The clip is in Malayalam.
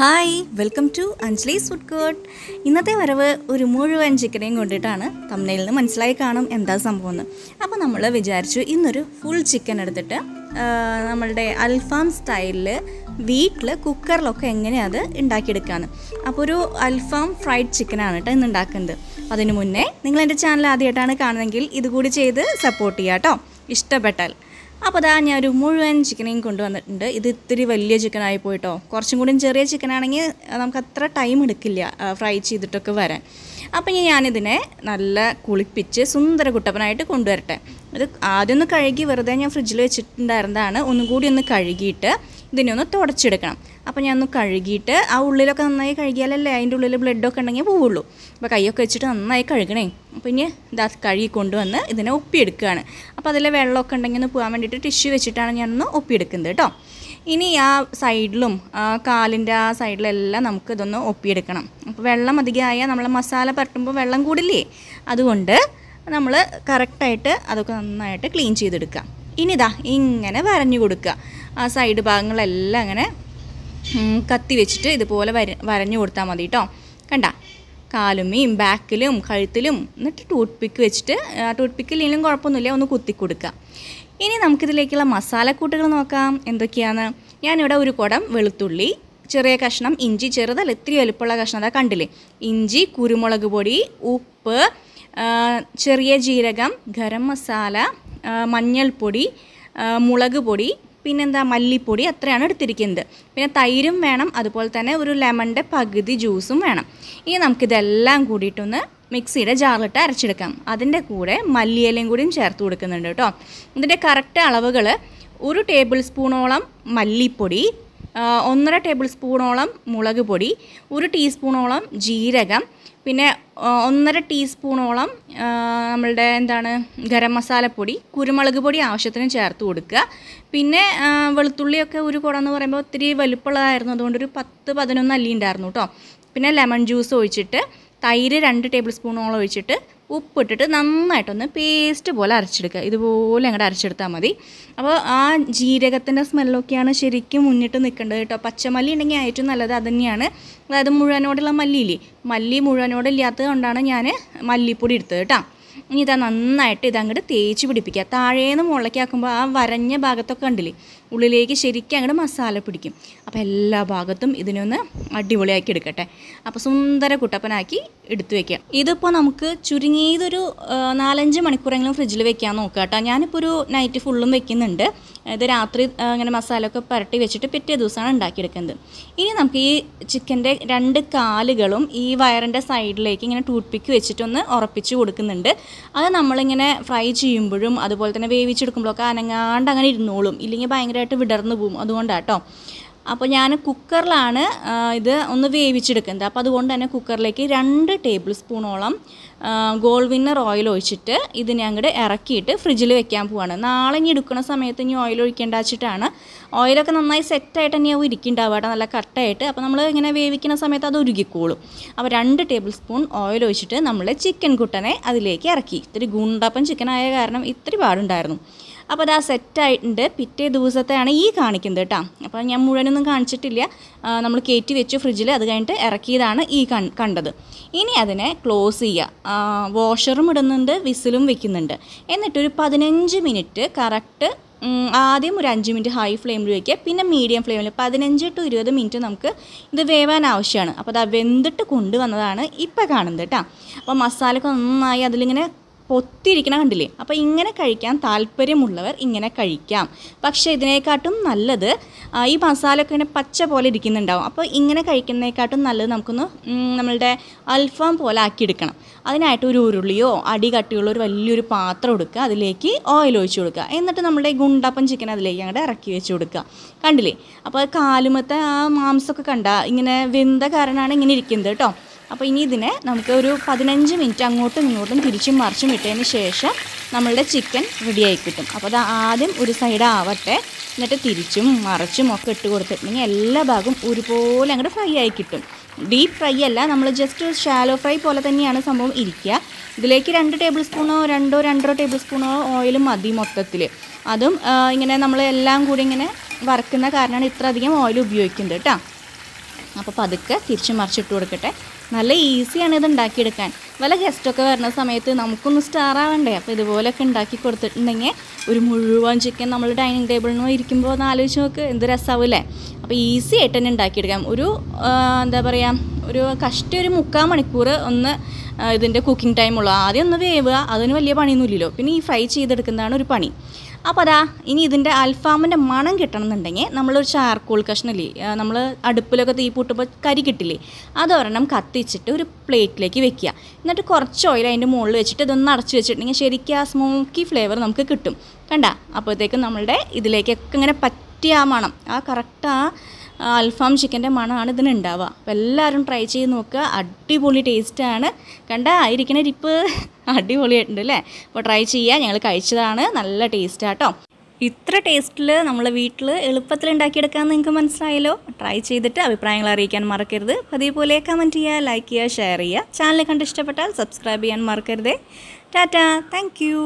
Hi, welcome to Anjali's food court. ഇന്നത്തെ വരവ് ഒരു മുഴുവൻ ചിക്കനെയും കൊണ്ടിട്ടാണ്. തംബ്നെയിൽ നിന്ന് മനസ്സിലായി കാണും എന്താ സംഭവം എന്ന്. അപ്പോൾ നമ്മൾ വിചാരിച്ചു ഇന്നൊരു ഫുൾ ചിക്കൻ എടുത്തിട്ട് നമ്മളുടെ അൽഫാം സ്റ്റൈലിൽ വീട്ടിൽ കുക്കറിലൊക്കെ എങ്ങനെയാണ് അത് ഉണ്ടാക്കിയെടുക്കാന്ന്. അപ്പോൾ ഒരു അൽഫാം ഫ്രൈഡ് ചിക്കനാണ് കേട്ടോ ഇന്ന് ഉണ്ടാക്കുന്നത്. അതിനു മുന്നേ നിങ്ങൾ എൻ്റെ ചാനൽ ആദ്യമായിട്ടാണ് കാണുന്നതെങ്കിൽ ഇതുകൂടി ചെയ്ത് സപ്പോർട്ട് ചെയ്യുക കേട്ടോ ഇഷ്ടപ്പെട്ടാൽ. അപ്പോൾ അതാ ഞാനൊരു മുഴുവൻ ചിക്കനെയും കൊണ്ടുവന്നിട്ടുണ്ട്. ഇത് ഇത്തിരി വലിയ ചിക്കനായി പോയിട്ടോ, കുറച്ചും കൂടി ചെറിയ ചിക്കനാണെങ്കിൽ നമുക്ക് അത്ര ടൈം എടുക്കില്ല ഫ്രൈ ചെയ്തിട്ടൊക്കെ വരാൻ. അപ്പോൾ ഇനി ഞാനിതിനെ നല്ല കുളിപ്പിച്ച് സുന്ദര കുട്ടപ്പനായിട്ട് കൊണ്ടുവരട്ടെ. ഇത് ആദ്യം ഒന്ന് കഴുകി വെറുതെ ഞാൻ ഫ്രിഡ്ജിൽ വെച്ചിട്ടുണ്ടായിരുന്നതാണ്. ഒന്നും കൂടി ഒന്ന് കഴുകിയിട്ട് ഇതിനെ ഒന്ന് തുടച്ചെടുക്കണം. അപ്പോൾ ഞാൻ ഒന്ന് കഴുകിയിട്ട് ആ ഉള്ളിലൊക്കെ നന്നായി കഴുകിയാലല്ലേ അതിൻ്റെ ഉള്ളിൽ ബ്ലഡൊക്കെ ഉണ്ടെങ്കിൽ പോവുള്ളൂ. അപ്പോൾ കൈയൊക്കെ വെച്ചിട്ട് നന്നായി കഴുകണേ. അപ്പോൾ ഇനി ഇതാ കഴുകി കൊണ്ടുവന്ന് ഇതിനെ ഒപ്പിയെടുക്കുകയാണ്. അപ്പോൾ അതിലെ വെള്ളമൊക്കെ ഉണ്ടെങ്കിൽ ഒന്ന് പോകാൻ വേണ്ടിയിട്ട് ടിഷ്യൂ വെച്ചിട്ടാണ് ഞാനൊന്ന് ഒപ്പിയെടുക്കുന്നത് കേട്ടോ. ഇനി ആ സൈഡിലും കാലിൻ്റെ ആ സൈഡിലെല്ലാം നമുക്ക് ഇതൊന്ന് ഒപ്പിയെടുക്കണം. അപ്പോൾ വെള്ളം അധികമായാൽ നമ്മൾ മസാല പരട്ടുമ്പോൾ വെള്ളം കൂടില്ലേ, അതുകൊണ്ട് നമ്മൾ കറക്റ്റായിട്ട് അതൊക്കെ നന്നായിട്ട് ക്ലീൻ ചെയ്തെടുക്കാം. ഇനിതാ ഇങ്ങനെ വരഞ്ഞു കൊടുക്കുക. ആ സൈഡ് ഭാഗങ്ങളെല്ലാം അങ്ങനെ കത്തി വെച്ചിട്ട് ഇതുപോലെ വരഞ്ഞു കൊടുത്താൽ മതി കേട്ടോ. കണ്ട കാലുമേയും ബാക്കിലും കഴുത്തിലും എന്നിട്ട് ടൂത്ത് പിക്ക് വെച്ചിട്ട് ടൂത്ത് പിക്കില്ലെങ്കിലും കുഴപ്പമൊന്നുമില്ല, ഒന്ന് കുത്തി കൊടുക്കുക. ഇനി നമുക്കിതിലേക്കുള്ള മസാലക്കൂട്ടുകൾ നോക്കാം എന്തൊക്കെയാണ്. ഞാനിവിടെ ഒരു കുടം വെളുത്തുള്ളി, ചെറിയ കഷ്ണം ഇഞ്ചി, ചെറുതല്ല ഇത്തിരി വലുപ്പമുള്ള കഷ്ണം അതാ കണ്ടില്ലേ, ഇഞ്ചി, കുരുമുളക് പൊടി, ഉപ്പ്, ചെറിയ ജീരകം, ഗരം മസാല, മഞ്ഞൾപ്പൊടി, മുളക് പൊടി, പിന്നെന്താ മല്ലിപ്പൊടി, അത്രയാണ് എടുത്തിരിക്കുന്നത്. പിന്നെ തൈരും വേണം, അതുപോലെ തന്നെ ഒരു ലെമണിൻ്റെ പകുതി ജ്യൂസും വേണം. ഇനി നമുക്കിതെല്ലാം കൂടിയിട്ടൊന്ന് മിക്സിയുടെ ജാറിലിട്ട് അരച്ചെടുക്കാം. അതിൻ്റെ കൂടെ മല്ലിയിലയും കൂടിയും ചേർത്ത് കൊടുക്കുന്നുണ്ട് കേട്ടോ. ഇതിൻ്റെ കറക്റ്റ് അളവുകൾ ഒരു ടേബിൾ സ്പൂണോളം മല്ലിപ്പൊടി, 1.5 ടേബിൾ സ്പൂണോളം മുളക് പൊടി, 1 ടീസ്പൂണോളം ജീരകം, പിന്നെ 1.5 ടീസ്പൂണോളം നമ്മളുടെ എന്താണ് ഗരം മസാലപ്പൊടി, കുരുമുളക് പൊടി ആവശ്യത്തിന് ചേർത്ത് കൊടുക്കുക. പിന്നെ വെളുത്തുള്ളിയൊക്കെ ഒരു കുടം എന്ന് പറയുമ്പോൾ ഒത്തിരി വലുപ്പമുള്ളതായിരുന്നു, അതുകൊണ്ട് ഒരു 10-11 അല്ലി ഉണ്ടായിരുന്നു കേട്ടോ. പിന്നെ ലെമൺ ജ്യൂസ് ഒഴിച്ചിട്ട് തൈര് 2 ടേബിൾ സ്പൂണോളം ഒഴിച്ചിട്ട് ഉപ്പിട്ടിട്ട് നന്നായിട്ടൊന്ന് പേസ്റ്റ് പോലെ അരച്ചെടുക്കുക. ഇതുപോലെ അങ്ങോട്ട് അരച്ചെടുത്താൽ മതി. അപ്പോൾ ആ ജീരകത്തിൻ്റെ സ്മെല്ലൊക്കെയാണ് ശരിക്കും മുന്നിട്ട് നിൽക്കേണ്ടത് കേട്ടോ. പച്ചമല്ലി ഉണ്ടെങ്കിൽ ഏറ്റവും നല്ലത് അത് തന്നെയാണ്. അതായത് മുഴുവനോടുള്ള മല്ലിയില്ലേ, മല്ലി മുഴുവനോടില്ലാത്തത് കൊണ്ടാണ് ഞാൻ മല്ലിപ്പൊടി എടുത്തത് കേട്ടോ. ഇനി ഇതാ നന്നായിട്ട് ഇതങ്ങോട്ട് തേച്ച് പിടിപ്പിക്കുക. താഴേന്ന് മുകളിലേക്ക് ആക്കുമ്പോൾ ആ വരഞ്ഞ ഭാഗത്തൊക്കെ കണ്ടില്ലേ, ഉള്ളിലേക്ക് ശരിക്കും അങ്ങോട്ട് മസാല പിടിക്കും. അപ്പോൾ എല്ലാ ഭാഗത്തും ഇതിനൊന്ന് അടിപൊളിയാക്കി എടുക്കട്ടെ. അപ്പോൾ സുന്ദര കുട്ടപ്പനാക്കി എടുത്തു വയ്ക്കുക. ഇതിപ്പോൾ നമുക്ക് ചുരുങ്ങിയതൊരു 4-5 മണിക്കൂറെങ്കിലും ഫ്രിഡ്ജിൽ വെക്കാൻ നോക്കുക കേട്ടോ. ഞാനിപ്പോൾ ഒരു നൈറ്റ് ഫുള്ളും വെക്കുന്നുണ്ട്. ഇത് രാത്രി അങ്ങനെ മസാലയൊക്കെ പുരട്ടി വെച്ചിട്ട് പിറ്റേ ദിവസമാണ് ഉണ്ടാക്കിയെടുക്കുന്നത്. ഇനി നമുക്ക് ഈ ചിക്കൻ്റെ 2 കാലുകളും ഈ വയറിൻ്റെ സൈഡിലേക്ക് ഇങ്ങനെ ടൂത്ത് പിക്ക് വെച്ചിട്ടൊന്ന് ഉറപ്പിച്ച് കൊടുക്കുന്നുണ്ട്. അത് നമ്മളിങ്ങനെ ഫ്രൈ ചെയ്യുമ്പോഴും അതുപോലെ തന്നെ വേവിച്ചെടുക്കുമ്പോഴൊക്കെ അനങ്ങാണ്ട് അങ്ങനെ ഇരുന്നോളും, ഇല്ലെങ്കിൽ ഭയങ്കരമായിട്ട് വിടർന്നു പോകും, അതുകൊണ്ടാട്ടോ. അപ്പോൾ ഞാൻ കുക്കറിലാണ് ഇത് ഒന്ന് വേവിച്ചെടുക്കുന്നത്. അപ്പോൾ അതുകൊണ്ട് തന്നെ കുക്കറിലേക്ക് 2 ടേബിൾ സ്പൂണോളം ഗോൾവിന്നർ ഓയിൽ ഒഴിച്ചിട്ട് ഇതിനെ അങ്ങോട്ട് ഇറക്കിയിട്ട് ഫ്രിഡ്ജിൽ വെക്കാൻ പോവാണ്. നാളെ ഇനി എടുക്കുന്ന സമയത്ത് ഇനി ഓയിൽ ഒഴിക്കേണ്ട വെച്ചിട്ടാണ്. ഓയിലൊക്കെ നന്നായി സെറ്റായിട്ട് തന്നെയാവും ഇരിക്കുന്നുണ്ടാവുക കേട്ടോ, നല്ല കട്ടായിട്ട്. അപ്പോൾ നമ്മൾ ഇങ്ങനെ വേവിക്കുന്ന സമയത്ത് അത് ഉരുകിക്കോളും. അപ്പോൾ 2 ടേബിൾ സ്പൂൺ ഓയിൽ ഒഴിച്ചിട്ട് നമ്മൾ ചിക്കൻ കുട്ടനെ അതിലേക്ക് ഇറക്കി. ഇത്തിരി ഗുണ്ടപ്പൻ ചിക്കനായ കാരണം ഇത്തിരി പാടുണ്ടായിരുന്നു. അപ്പോൾ അത് ആ സെറ്റായിട്ടുണ്ട്. പിറ്റേ ദിവസത്തെയാണ് ഈ കാണിക്കുന്നത് കേട്ടോ. അപ്പോൾ ഞാൻ മുഴുവനൊന്നും കാണിച്ചിട്ടില്ല, നമ്മൾ കയറ്റി വെച്ചു ഫ്രിഡ്ജിൽ. അത് കഴിഞ്ഞിട്ട് ഇറക്കിയതാണ് ഈ കണ്ടത്. ഇനി അതിനെ ക്ലോസ് ചെയ്യുക. വാഷറും ഇടുന്നുണ്ട്, വിസിലും വെക്കുന്നുണ്ട്. എന്നിട്ടൊരു 15 മിനിറ്റ് കറക്റ്റ്. ആദ്യം ഒരു 5 മിനിറ്റ് ഹൈ ഫ്ലെയിമിൽ വയ്ക്കുക, പിന്നെ മീഡിയം ഫ്ലെയിമിൽ 15-20 മിനിറ്റ് നമുക്ക് ഇത് വേവാൻ ആവശ്യമാണ്. അപ്പോൾ അത് വെന്തിട്ട് കൊണ്ടുവന്നതാണ് ഇപ്പോൾ കാണുന്നത് കേട്ടോ. അപ്പോൾ മസാലയൊക്കെ നന്നായി അതിലിങ്ങനെ പൊത്തിരിക്കണ കണ്ടില്ലേ. അപ്പോൾ ഇങ്ങനെ കഴിക്കാൻ താല്പര്യമുള്ളവർ ഇങ്ങനെ കഴിക്കാം. പക്ഷേ ഇതിനേക്കാട്ടും നല്ലത് ഈ മസാലയൊക്കെ ഇങ്ങനെ പച്ച പോലെ ഇരിക്കുന്നുണ്ടാവും. അപ്പോൾ ഇങ്ങനെ കഴിക്കുന്നതിനേക്കാട്ടും നല്ലത് നമുക്കൊന്ന് നമ്മളുടെ അൽഫാം പോലെ ആക്കിയെടുക്കണം. അതിനായിട്ട് ഒരു ഉരുളിയോ അടി കട്ടിയുള്ള ഒരു വലിയൊരു പാത്രം എടുക്കുക, അതിലേക്ക് ഓയിൽ ഒഴിച്ച് കൊടുക്കുക. എന്നിട്ട് നമ്മുടെ ഗുണ്ടപ്പൻ ചിക്കൻ അതിലേക്ക് അങ്ങോട്ട് ഇറക്കി വെച്ച് കൊടുക്കുക. കണ്ടില്ലേ, അപ്പോൾ കാലുമത്തെ ആ മാംസമൊക്കെ കണ്ട ഇങ്ങനെ വെന്ത കാരണമാണ് ഇങ്ങനെ ഇരിക്കുന്നത് കേട്ടോ. അപ്പോൾ ഇനി ഇതിനെ നമുക്ക് ഒരു 15 മിനിറ്റ് അങ്ങോട്ടും ഇങ്ങോട്ടും തിരിച്ചും മറിച്ചും ഇട്ടതിന് ശേഷം നമ്മളുടെ ചിക്കൻ റെഡിയായി കിട്ടും. അപ്പോൾ അത് ആദ്യം ഒരു സൈഡ് ആവട്ടെ, എന്നിട്ട് തിരിച്ചും മറിച്ചും ഒക്കെ ഇട്ട് കൊടുത്തിട്ടുണ്ടെങ്കിൽ എല്ലാ ഭാഗവും ഒരുപോലെ അങ്ങോട്ട് ഫ്രൈ ആയി കിട്ടും. ഡീപ്പ് ഫ്രൈ അല്ല, നമ്മൾ ജസ്റ്റ് ഒരു ഷാലോ ഫ്രൈ പോലെ തന്നെയാണ് സംഭവം ഇരിക്കുക. ഇതിലേക്ക് 2 ടേബിൾ സ്പൂണോ 2-2.5 ടേബിൾ സ്പൂണോ ഓയിൽ മതി മൊത്തത്തിൽ. അതും ഇങ്ങനെ നമ്മൾ എല്ലാം കൂടി ഇങ്ങനെ വറക്കുന്ന കാരണമാണ് ഇത്ര അധികം ഓയിൽ ഉപയോഗിക്കുന്നത് കേട്ടോ. അപ്പോൾ പതുക്കെ തിരിച്ച് മറിച്ചിട്ട് കൊടുക്കട്ടെ. നല്ല ഈസിയാണ് ഇത് ഉണ്ടാക്കിയെടുക്കാൻ. വല്ല ഗസ്റ്റൊക്കെ വരുന്ന സമയത്ത് നമുക്കൊന്ന് സ്റ്റാറാവണ്ടേ. അപ്പോൾ ഇതുപോലെയൊക്കെ ഉണ്ടാക്കി കൊടുത്തിട്ടുണ്ടെങ്കിൽ ഒരു മുഴുവൻ ചിക്കൻ നമ്മൾ ഡൈനിങ് ടേബിളിൽ നിന്ന് ഇരിക്കുമ്പോൾ ഒന്ന് ആലോചിച്ച് നോക്ക്, എന്ത് രസമാവില്ലേ. അപ്പോൾ ഈസി ആയിട്ട് തന്നെ ഉണ്ടാക്കിയെടുക്കാം. ഒരു എന്താ പറയുക, ഒരു കഷ്ടി ഒരു 3/4 മണിക്കൂർ ഒന്ന് ഇതിൻ്റെ കുക്കിംഗ് ടൈമുള്ളൂ. ആദ്യം ഒന്ന് വേവുക, അതിന് വലിയ പണിയൊന്നുമില്ലല്ലോ. പിന്നെ ഈ ഫ്രൈ ചെയ്തെടുക്കുന്നതാണ് ഒരു പണി. അപ്പോൾ അതാ ഇനി ഇതിൻ്റെ അൽഫാമിൻ്റെ മണം കിട്ടണമെന്നുണ്ടെങ്കിൽ നമ്മളൊരു ചാർക്കോൾ കഷ്ണല്ലേ, നമ്മൾ അടുപ്പിലൊക്കെ തീ പൂട്ടുമ്പോൾ കരി കിട്ടില്ലേ, അതൊരെണ്ണം കത്തിച്ചിട്ട് ഒരു പ്ലേറ്റിലേക്ക് വെക്കുക. എന്നിട്ട് കുറച്ച് ഓയിൽ അതിൻ്റെ മുകളിൽ വെച്ചിട്ട് ഇതൊന്ന് അടച്ച് വെച്ചിട്ടുണ്ടെങ്കിൽ ശരിക്കും ആ സ്മോക്കി ഫ്ലേവർ നമുക്ക് കിട്ടും. കണ്ട, അപ്പോഴത്തേക്കും നമ്മളുടെ ഇതിലേക്കൊക്കെ ഇങ്ങനെ പറ്റിയ ആ മണം, ആ കറക്റ്റ് ആ അൽഫാം ചിക്കൻ്റെ മണമാണ് ഇതിനുണ്ടാവുക. അപ്പോൾ എല്ലാവരും ട്രൈ ചെയ്ത് നോക്കുക. അടിപൊളി ടേസ്റ്റാണ്. കണ്ട ആയിരിക്കണ ഇരിപ്പ് അടിപൊളിയായിട്ടുണ്ട് അല്ലേ. അപ്പോൾ ട്രൈ ചെയ്യുക. ഞങ്ങൾ കഴിച്ചതാണ്, നല്ല ടേസ്റ്റാട്ടോ. ഇത്ര ടേസ്റ്റിൽ നമ്മളെ വീട്ടിൽ എളുപ്പത്തിൽ ഉണ്ടാക്കിയെടുക്കാമെന്ന് നിങ്ങൾക്ക് മനസ്സിലായല്ലോ. ട്രൈ ചെയ്തിട്ട് അഭിപ്രായങ്ങൾ അറിയിക്കാൻ മറക്കരുത്. അതേപോലെ കമൻറ്റ് ചെയ്യുക, ലൈക്ക് ചെയ്യുക, ഷെയർ ചെയ്യുക. ചാനൽ കണ്ടിഷ്ടപ്പെട്ടാൽ സബ്സ്ക്രൈബ് ചെയ്യാൻ മറക്കരുതേ. Tata, thank U.